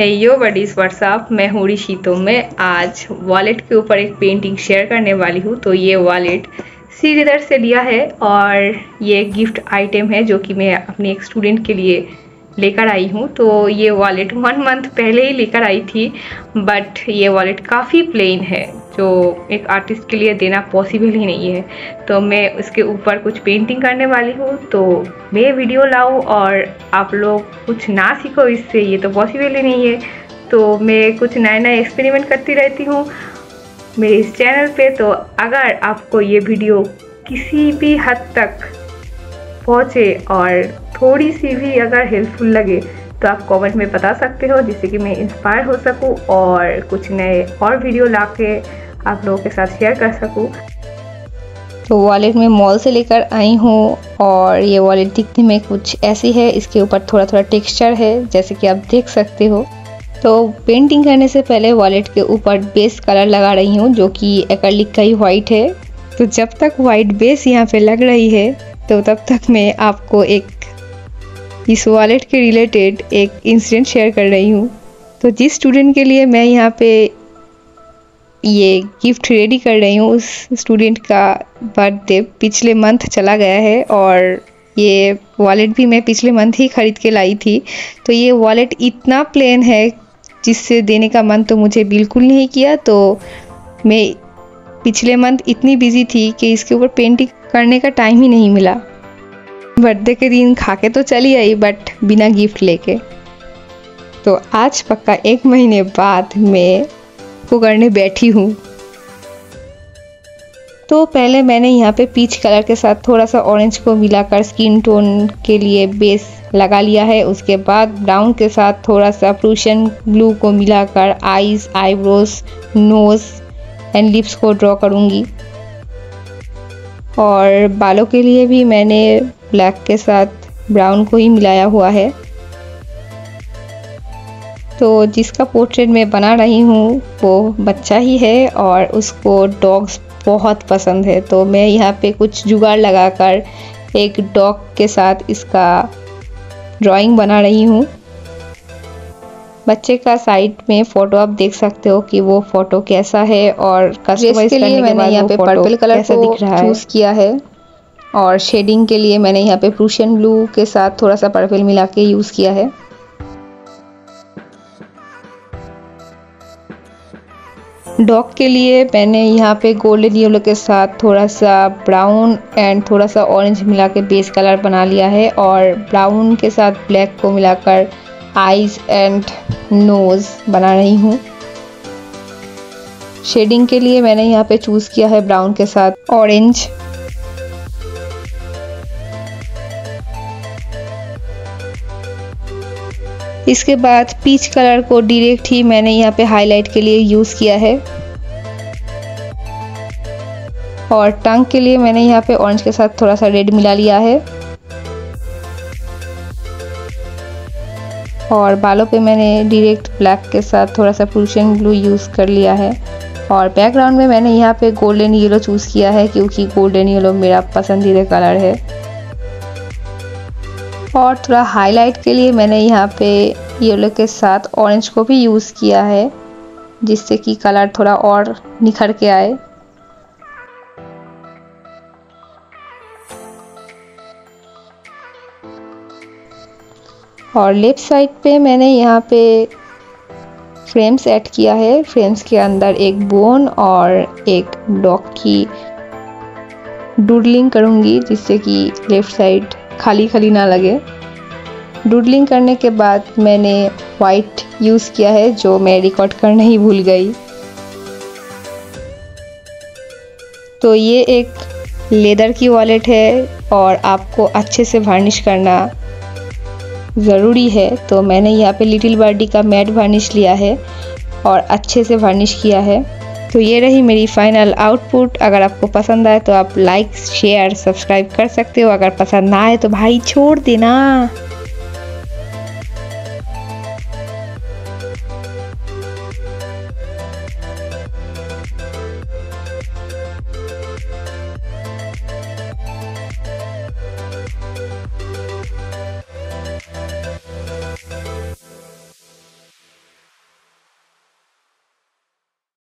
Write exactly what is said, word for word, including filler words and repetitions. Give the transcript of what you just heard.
हेयो buddies WhatsApp, मैं हूँ ऋषि। तो मैं आज वॉलेट के ऊपर एक पेंटिंग शेयर करने वाली हूँ। तो ये वॉलेट श्रीधर से लिया है और ये गिफ्ट आइटम है जो कि मैं अपने एक स्टूडेंट के लिए लेकर आई हूँ। तो ये वॉलेट वन मंथ पहले ही लेकर आई थी, बट ये वॉलेट काफ़ी प्लेन है जो एक आर्टिस्ट के लिए देना पॉसिबल ही नहीं है। तो मैं उसके ऊपर कुछ पेंटिंग करने वाली हूँ। तो मैं वीडियो लाऊँ और आप लोग कुछ ना सीखो इससे, ये तो पॉसिबल ही नहीं है। तो मैं कुछ नए नए एक्सपेरिमेंट करती रहती हूँ मेरे इस चैनल पे। तो अगर आपको ये वीडियो किसी भी हद तक पहुँचे और थोड़ी सी भी अगर हेल्पफुल लगे तो आप कमेंट में बता सकते हो, जिससे कि मैं इंस्पायर हो सकूं और कुछ नए और वीडियो लाके आप लोगों के साथ शेयर कर सकूं। तो वॉलेट मैं मॉल से लेकर आई हूँ और ये वॉलेट दिखने में कुछ ऐसी है। इसके ऊपर थोड़ा थोड़ा टेक्सचर है जैसे कि आप देख सकते हो। तो पेंटिंग करने से पहले वॉलेट के ऊपर बेस कलर लगा रही हूँ जो कि एक्रिलिक का ही वाइट है। तो जब तक वाइट बेस यहाँ पर लग रही है तो तब तक मैं आपको एक इस वॉलेट के रिलेटेड एक इंसिडेंट शेयर कर रही हूँ। तो जिस स्टूडेंट के लिए मैं यहाँ पे ये गिफ्ट रेडी कर रही हूँ, उस स्टूडेंट का बर्थडे पिछले मंथ चला गया है और ये वॉलेट भी मैं पिछले मंथ ही ख़रीद के लाई थी। तो ये वॉलेट इतना प्लेन है जिससे देने का मन तो मुझे बिल्कुल नहीं किया। तो मैं पिछले मंथ इतनी बिजी थी कि इसके ऊपर पेंटिंग करने का टाइम ही नहीं मिला। बर्थडे के दिन खा के तो चली आई बट बिना गिफ्ट लेके। तो आज पक्का एक महीने बाद मैं को करने बैठी हूँ। तो पहले मैंने यहाँ पे पीच कलर के साथ थोड़ा सा ऑरेंज को मिलाकर स्किन टोन के लिए बेस लगा लिया है। उसके बाद ब्राउन के साथ थोड़ा सा प्रूशियन ब्लू को मिलाकर eyes, eyebrows, nose and lips को ड्रॉ करूँगी। और बालों के लिए भी मैंने ब्लैक के साथ ब्राउन को ही मिलाया हुआ है। तो जिसका पोर्ट्रेट मैं बना रही हूँ वो बच्चा ही है और उसको डॉग्स बहुत पसंद है। तो मैं यहाँ पे कुछ जुगाड़ लगाकर एक डॉग के साथ इसका ड्राइंग बना रही हूँ। बच्चे का साइड में फ़ोटो आप देख सकते हो कि वो फ़ोटो कैसा है और कस्टमाइज करने के मैंने यहाँ पे पर्पल कलर से दिख रहा है चूज़ किया है। और शेडिंग के लिए मैंने यहाँ पे प्रूशियन ब्लू के साथ थोड़ा सा पर्पल मिला के यूज़ किया है। डॉग के लिए मैंने यहाँ पे गोल्डन येलो के साथ थोड़ा सा ब्राउन एंड थोड़ा सा ऑरेंज मिला के बेस कलर बना लिया है। और ब्राउन के साथ ब्लैक को मिलाकर आईज एंड नोज़ बना रही हूँ। शेडिंग के लिए मैंने यहाँ पे चूज़ किया है ब्राउन के साथ ऑरेंज। इसके बाद पीच कलर को डायरेक्ट ही मैंने यहाँ पे हाईलाइट के लिए यूज़ किया है। और टंग के लिए मैंने यहाँ पे ऑरेंज के साथ थोड़ा सा रेड मिला लिया है। और बालों पे मैंने डायरेक्ट ब्लैक के साथ थोड़ा सा प्रूशियन ब्लू यूज़ कर लिया है। और बैकग्राउंड में मैंने यहाँ पे गोल्डन येलो चूज़ किया है क्योंकि गोल्डन येलो मेरा पसंदीदा कलर है। और थोड़ा हाईलाइट के लिए मैंने यहाँ पे येलो के साथ ऑरेंज को भी यूज़ किया है जिससे कि कलर थोड़ा और निखर के आए। और लेफ्ट साइड पे मैंने यहाँ पे फ्रेम्स ऐड किया है। फ्रेम्स के अंदर एक बोन और एक डॉग की डूडलिंग करूँगी जिससे कि लेफ़्ट साइड खाली खाली ना लगे। डूडलिंग करने के बाद मैंने वाइट यूज़ किया है जो मैं रिकॉर्ड करना ही भूल गई। तो ये एक लेदर की वॉलेट है और आपको अच्छे से वार्निश करना ज़रूरी है। तो मैंने यहाँ पे लिटिल बर्डी का मैट वार्निश लिया है और अच्छे से वार्निश किया है। तो ये रही मेरी फाइनल आउटपुट। अगर आपको पसंद आए तो आप लाइक, शेयर, सब्सक्राइब कर सकते हो। अगर पसंद ना आए तो भाई छोड़ देना।